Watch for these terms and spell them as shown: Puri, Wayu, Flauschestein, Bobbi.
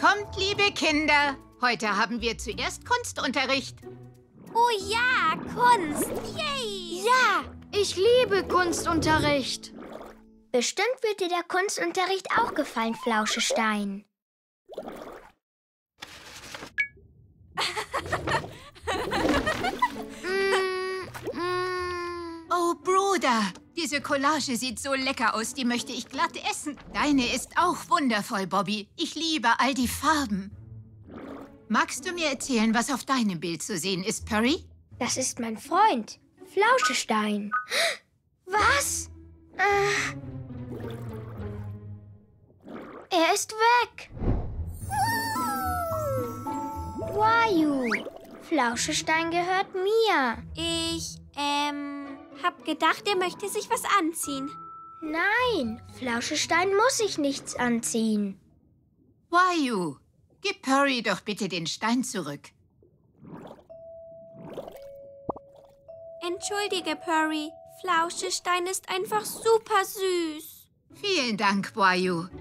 Kommt, liebe Kinder. Heute haben wir zuerst Kunstunterricht. Oh ja, Kunst. Yay! Ja, ich liebe Kunstunterricht. Bestimmt wird dir der Kunstunterricht auch gefallen, Flauschestein. Oh, Bruder, diese Collage sieht so lecker aus, die möchte ich glatt essen. Deine ist auch wundervoll, Bobby. Ich liebe all die Farben. Magst du mir erzählen, was auf deinem Bild zu sehen ist, Puri? Das ist mein Freund, Flauschestein. Was? Er ist weg. Wayu, Flauschestein gehört mir. Ich, hab gedacht, er möchte sich was anziehen. Nein, Flauschestein muss sich nichts anziehen. Wayu, gib Puri doch bitte den Stein zurück. Entschuldige, Puri. Flauschestein ist einfach super süß. Vielen Dank, Wayu.